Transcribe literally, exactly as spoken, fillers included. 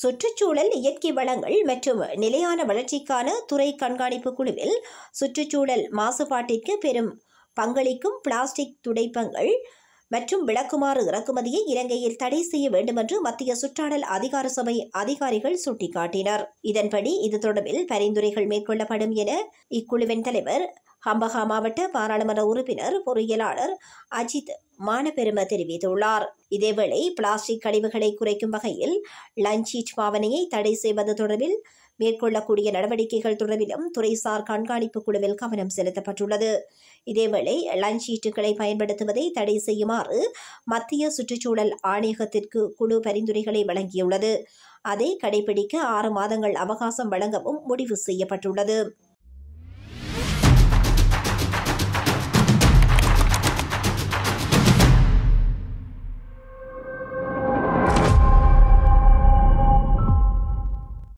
சுற்றுச்சூழல் இயற்கை வளங்கள் மற்றும் நிலையான வளர்ச்சிக்கான துறை கண்காணிப்பு குழுவில் சுற்றுச்சூழல் மாசுபாட்டிற்கு பெரும் பங்களிக்கும் பிளாஸ்டிக் துடைப்பங்கள் மற்றும் விளக்குமாறு இறக்குமதியை இலங்கையில் தடை செய்ய வேண்டும் என்று மத்திய சுற்றாடல் அதிகார சபை அதிகாரிகள் சுட்டிக்காட்டினர். இதன்படி இது தொடர்பில் பரிந்துரைகள் மேற்கொள்ளப்படும் என இக்குழுவின் தலைவர் ஹம்பகா மாவட்ட பாராளுமன்ற உறுப்பினர் பொறியியலாளர் அஜித் மானபெரும தெரிவித்துள்ளார். இதேவேளை பிளாஸ்டிக் கழிவுகளை குறைக்கும் வகையில் லஞ்சீட் பாவனையை தடை செய்வது தொடர்பில் மேற்கொள்ளக்கூடிய நடவடிக்கைகள் தொடர்பிலும் துறைசார் கண்காணிப்பு குழுவில் கவனம் செலுத்தப்பட்டுள்ளது. இதேவேளை லஞ்சீட்டுகளை பயன்படுத்துவதை தடை செய்யுமாறு மத்திய சுற்றுச்சூழல் ஆணையகத்திற்கு குழு பரிந்துரைகளை வழங்கியுள்ளது. அதை கடைபிடிக்க ஆறு மாதங்கள் அவகாசம் வழங்கவும் முடிவு செய்யப்பட்டுள்ளது.